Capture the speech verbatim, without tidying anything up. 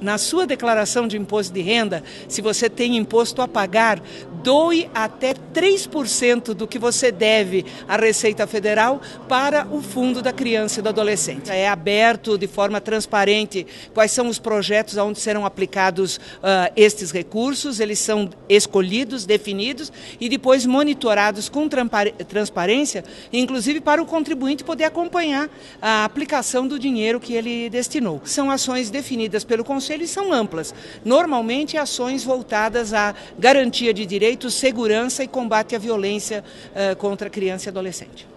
Na sua declaração de imposto de renda, se você tem imposto a pagar, doe até três por cento do que você deve à Receita Federal para o Fundo da Criança e do Adolescente. É aberto de forma transparente quais são os projetos onde serão aplicados uh, estes recursos, eles são escolhidos, definidos e depois monitorados com transparência, inclusive para o contribuinte poder acompanhar a aplicação do dinheiro que ele destinou. São ações definidas pelo Conselho. Eles são amplas, normalmente ações voltadas à garantia de direitos, segurança e combate à violência uh, contra criança e adolescente.